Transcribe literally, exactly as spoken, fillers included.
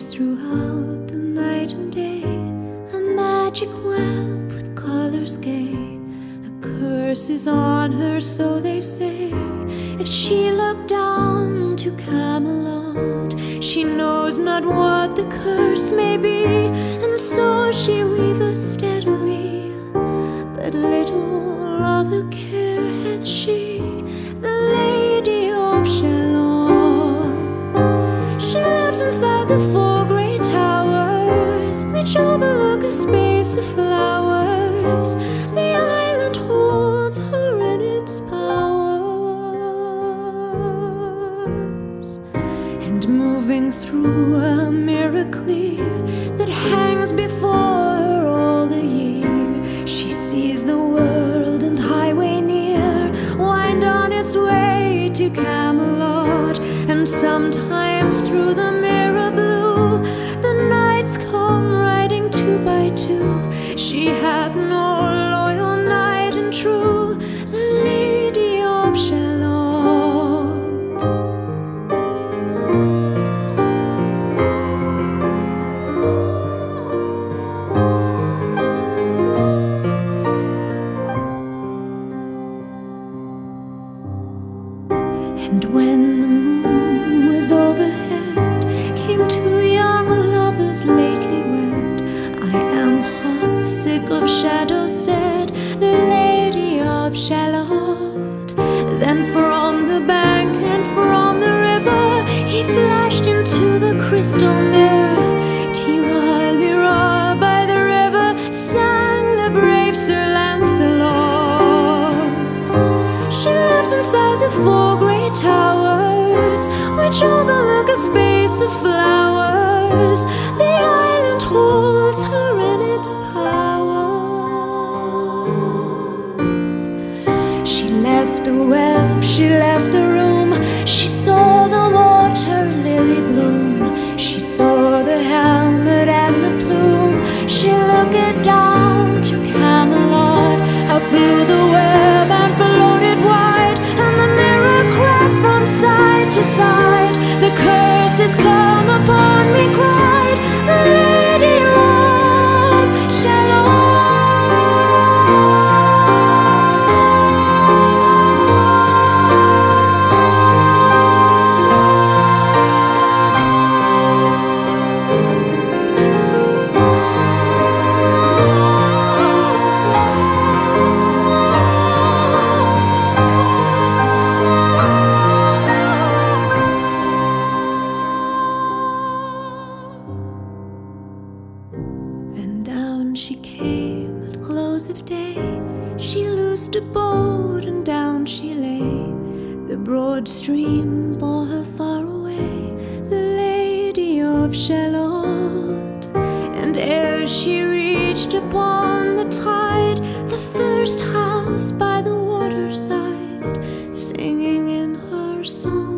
lives throughout the night and day, a magic web with colors gay. A curse is on her, so they say. If she looked down to Camelot, she knows not what the curse may be, and so she weaveth steadily. But little other care hath she, the lady of Shalott. She lives inside the four great towers, which overlook a space of flowers. The island holds her in its powers, and moving through a mirror clear that hangs before her all the year, she sees the world and highway near wind on its way to Camelot. And sometimes through the mirror blue the knights come riding two by two. She hath no loyal knight and true, the lady of Shalott. And when the moon was overhead, came two young lovers lately wed. I am half sick of shadows, said the lady of Shalott. Then from the bank and from the river he flashed into the crystal mirror. Tira, lira, by the river sang the brave Sir Lancelot. She lives inside the four great towers, which overlook a space of flowers. The island holds her in its powers. She left the web, she left the room, she saw the water lily bloom, she saw the helmet and the plume, she looked down to Camelot. Out flew the web and floated wide, and the mirror cracked from side to side. The curse has come upon me, cried the lady of Shalott. She came at close of day, she loosed a boat and down she lay. The broad stream bore her far away, the lady of Shalott. And ere she reached upon the tide, the first house by the waterside, singing in her song.